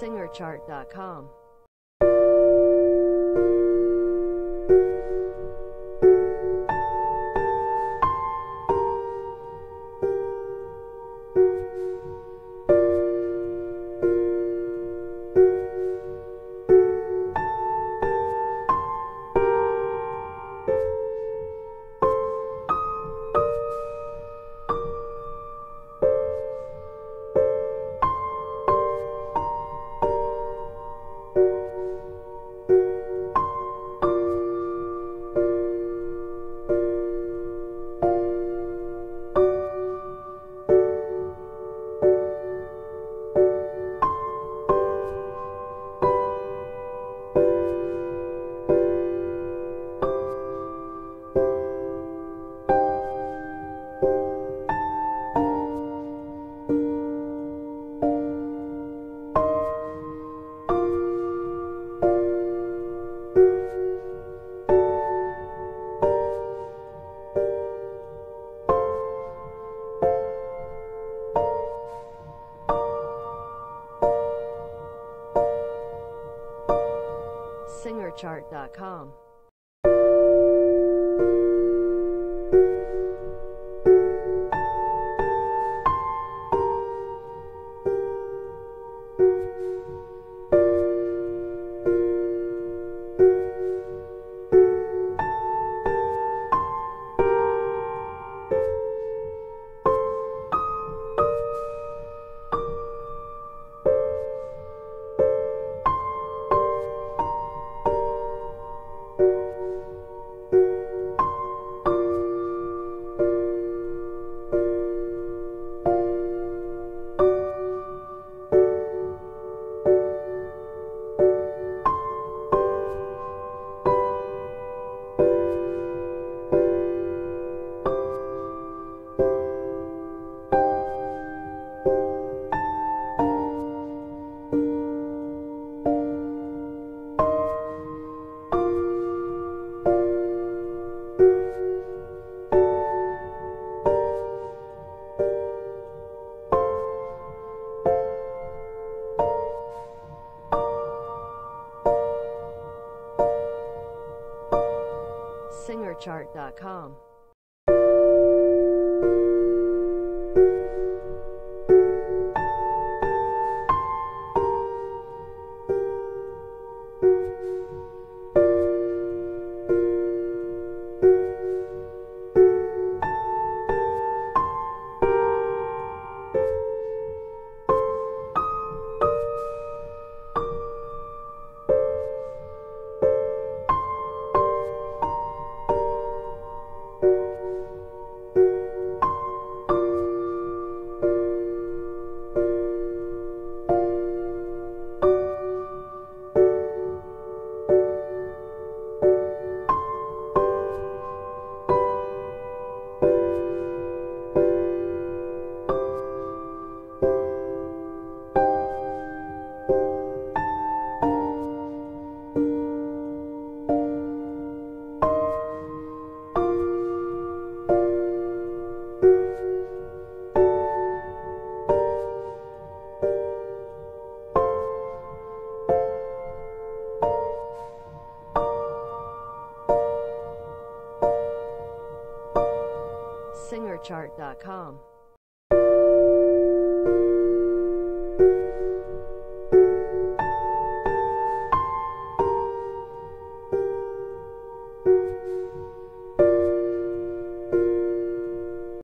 SingerChart.com. SingerChart.com. SingerChart.com. SingerChart.com.